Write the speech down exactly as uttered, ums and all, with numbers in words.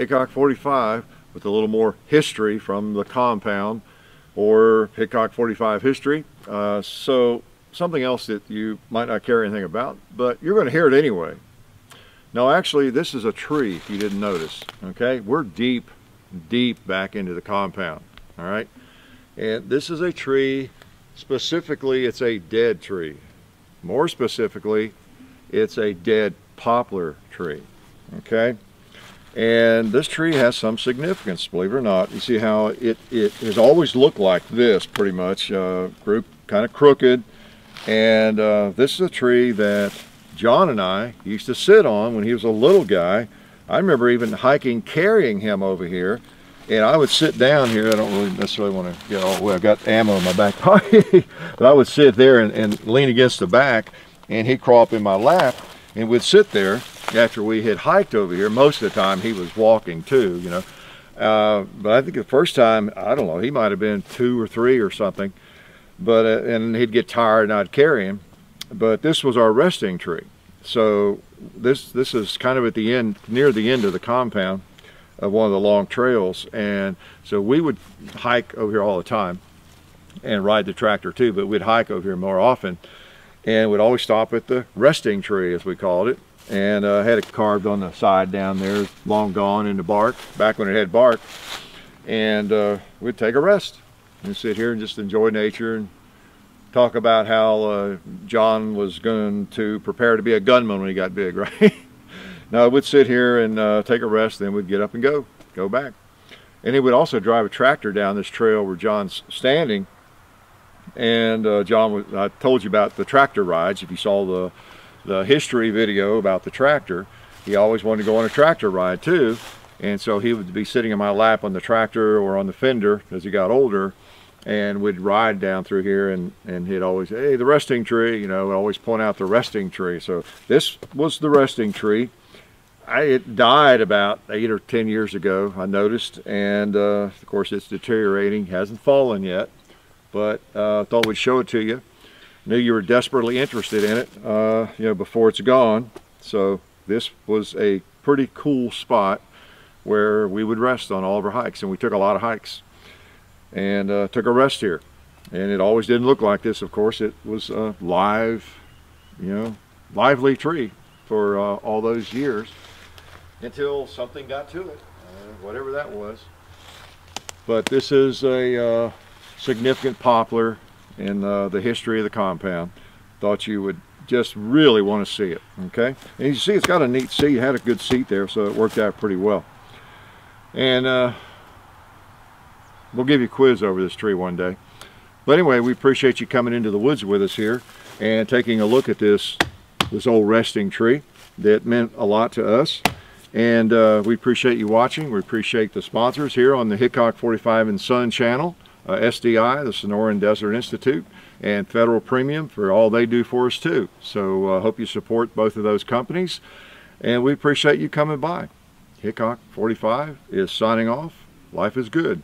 Hickok forty-five with a little more history from the compound, or Hickok forty-five history. Uh, so something else that you might not care anything about, but you're going to hear it anyway. Now actually this is a tree, if you didn't notice. Okay, we're deep, deep back into the compound. All right, and this is a tree, specifically it's a dead tree. More specifically, it's a dead poplar tree. Okay, and this tree has some significance, believe it or not. You see how it, it has always looked like this, pretty much, uh, group kind of crooked. And uh, this is a tree that John and I used to sit on when he was a little guy. I remember even hiking, carrying him over here, and I would sit down here. I don't really necessarily want to get all the way. I've got ammo in my back pocket, but I would sit there and, and lean against the back, and he'd crawl up in my lap, and we'd sit there after we had hiked over here. Most of the time he was walking too, you know. Uh, but I think the first time, I don't know, he might have been two or three or something. But uh, and he'd get tired and I'd carry him. But this was our resting tree. So this this is kind of at the end, near the end of the compound of one of the long trails. And so we would hike over here all the time and ride the tractor too, but we'd hike over here more often. And we'd always stop at the resting tree, as we called it. And uh, had it carved on the side down there, long gone into bark, back when it had bark. And uh, we'd take a rest and sit here and just enjoy nature and talk about how uh, John was going to prepare to be a gunman when he got big, right? Now we'd sit here and uh, take a rest, then we'd get up and go, go back. And he would also drive a tractor down this trail where John's standing. And uh, John, was, I told you about the tractor rides, if you saw the the history video about the tractor. He always wanted to go on a tractor ride too, and so he would be sitting in my lap on the tractor or on the fender as he got older, and would ride down through here, and and he'd always, hey, the resting tree, you know, always point out the resting tree. So this was the resting tree. I, it died about eight or ten years ago, I noticed, and uh, of course it's deteriorating, hasn't fallen yet, but I uh, thought we'd show it to you. Knew you were desperately interested in it, uh, you know, before it's gone. So this was a pretty cool spot where we would rest on all of our hikes, and we took a lot of hikes, and uh, took a rest here. And it always didn't look like this, of course. It was a live, you know, lively tree for uh, all those years, until something got to it, uh, whatever that was. But this is a uh, significant poplar in uh, the history of the compound. Thought you would just really want to see it. Okay, and you see it's got a neat seat. It had a good seat there, so it worked out pretty well. And uh, we'll give you a quiz over this tree one day. But anyway, we appreciate you coming into the woods with us here and taking a look at this this old resting tree that meant a lot to us. And uh, we appreciate you watching. We appreciate the sponsors here on the Hickok forty-five and Son channel. Uh, S D I, the Sonoran Desert Institute, and Federal Premium for all they do for us too. So I uh, hope you support both of those companies, and we appreciate you coming by. Hickok forty-five is signing off. Life is good.